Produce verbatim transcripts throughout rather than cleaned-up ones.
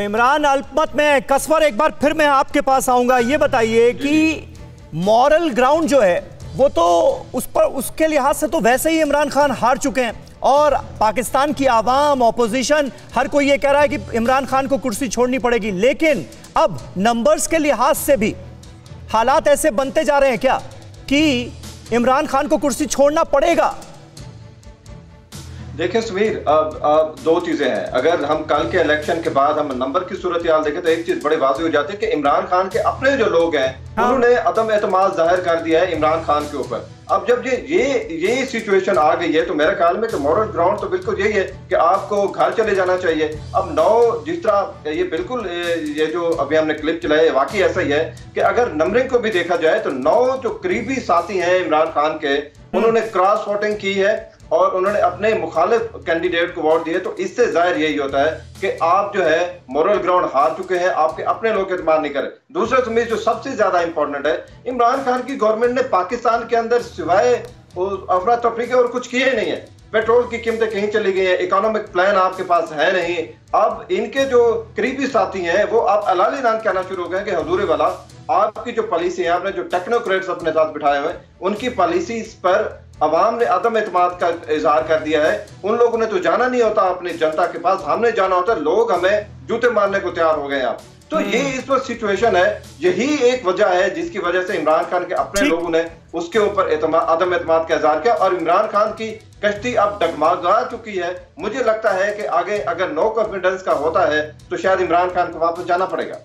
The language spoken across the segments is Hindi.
इमरान अल्पमत में कसवर एक बार फिर मैं आपके पास आऊंगा। ये बताइए कि मॉरल ग्राउंड जो है वो तो उस पर उसके लिहाज से तो वैसे ही इमरान खान हार चुके हैं और पाकिस्तान की आवाम, ऑपोजिशन, हर कोई ये कह रहा है कि इमरान खान को कुर्सी छोड़नी पड़ेगी, लेकिन अब नंबर्स के लिहाज से भी हालात ऐसे बनते जा रहे हैं क्या कि इमरान खान को कुर्सी छोड़ना पड़ेगा? देखिए सुवीर, अब अब दो चीजें हैं। अगर हम कल के इलेक्शन के बाद हम नंबर की सूरत हाल देखें तो एक चीज बड़ी वाजी हो जाती है कि इमरान खान के अपने जो लोग हैं उन्होंने अदम एतमाद जाहिर कर दिया है इमरान खान के ऊपर। अब जब ये ये ये सिचुएशन आ गई है तो मेरे ख्याल में कि मॉरल ग्राउंड तो बिल्कुल यही है कि आपको घर चले जाना चाहिए। अब नौ जिस तरह ये बिल्कुल ये जो अभी हमने क्लिप चलाया है वाकई ऐसा ही है कि अगर नंबरिंग को भी देखा जाए तो नौ जो करीबी साथी हैं इमरान खान के उन्होंने क्रॉस वोटिंग की है और उन्होंने अपने मुखालिफ कैंडिडेट को वोट दिए। तो इससे जाहिर यही होता है कि आप जो है मॉरल ग्राउंड हार चुके हैं, आपके अपने लोग एतमाद नहीं करें। दूसरा तुम्हें जो सबसे ज्यादा इंपॉर्टेंट है, इमरान खान की गवर्नमेंट ने पाकिस्तान के अंदर सिवाय अफरा तफरी के और कुछ किए ही नहीं है। पेट्रोल की कीमतें कहीं चली गई हैं, इकोनॉमिक प्लान आपके पास है नहीं। अब इनके जो करीबी साथी हैं वो आप अलाल ईरान कहना शुरू हो गए कि हुजूर वाला आपकी जो पॉलिसी है, आपने जो टेक्नोक्रेट्स अपने साथ बिठाए हुए उनकी पॉलिसीज पर अवाम ने अदम एतमाद का इजहार कर दिया है। उन लोगों ने तो जाना नहीं होता अपनी जनता के पास, हमने जाना होता है, लोग हमें जूते मारने को तैयार हो गए हैं। आप तो ये इस वक्त सिचुएशन है, यही एक वजह है जिसकी वजह से इमरान खान के अपने लोगों ने उसके ऊपर अदम एतमाद का इजहार किया और इमरान खान की कश्ती अब डगमगा चुकी है। मुझे लगता है कि आगे अगर नो कॉन्फिडेंस का होता है तो शायद इमरान खान को वापस जाना पड़ेगा।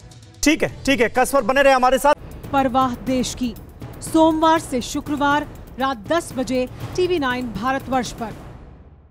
ठीक है, ठीक है, कसवर बने रहे हमारे साथ। परवाह देश की, सोमवार से शुक्रवार रात दस बजे टीवी नाइन भारतवर्ष पर।